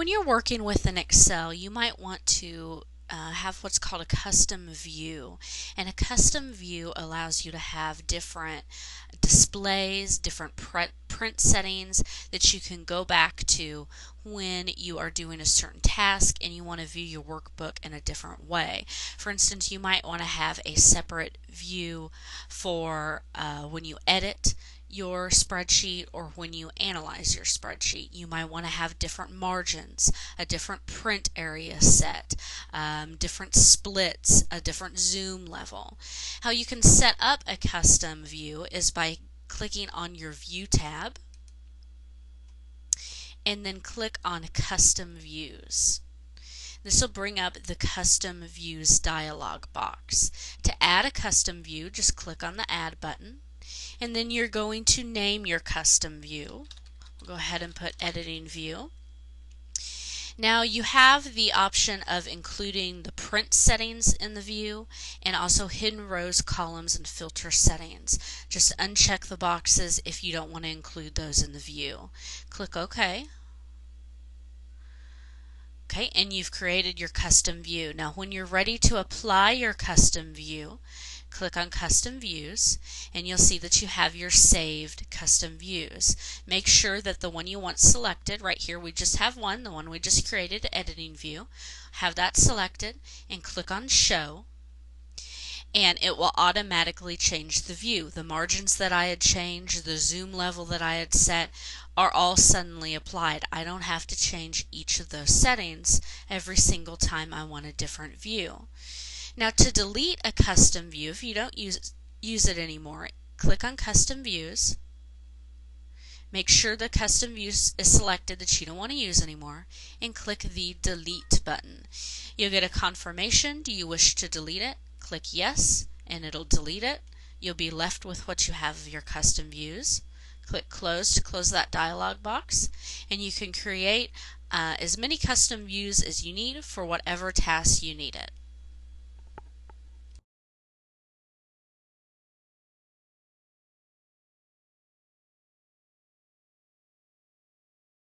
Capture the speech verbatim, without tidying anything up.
When you're working with an Excel, you might want to Uh, have what's called a custom view, and a custom view allows you to have different displays, different print settings that you can go back to when you are doing a certain task and you want to view your workbook in a different way. For instance, you might want to have a separate view for uh, when you edit your spreadsheet or when you analyze your spreadsheet. You might want to have different margins, a different print area set, um, different splits, a different zoom level. How you can set up a custom view is by clicking on your View tab and then click on Custom Views. This will bring up the Custom Views dialog box. To add a custom view, just click on the Add button, and then you're going to name your custom view. We'll go ahead and put editing view. Now you have the option of including the print settings in the view and also hidden rows, columns, and filter settings. Just uncheck the boxes if you don't want to include those in the view. Click OK. Okay, and you've created your custom view. Now when you're ready to apply your custom view, click on Custom Views, and you'll see that you have your saved custom views. Make sure that the one you want selected, right here we just have one, the one we just created, editing view, have that selected, and click on Show, and it will automatically change the view. The margins that I had changed, the zoom level that I had set, are all suddenly applied. I don't have to change each of those settings every single time I want a different view. Now to delete a custom view, if you don't use, use it anymore, click on Custom Views. Make sure the custom view is selected that you don't want to use anymore, and click the Delete button. You'll get a confirmation. Do you wish to delete it? Click Yes, and it'll delete it. You'll be left with what you have of your custom views. Click Close to close that dialog box, and you can create uh, as many custom views as you need for whatever task you need it.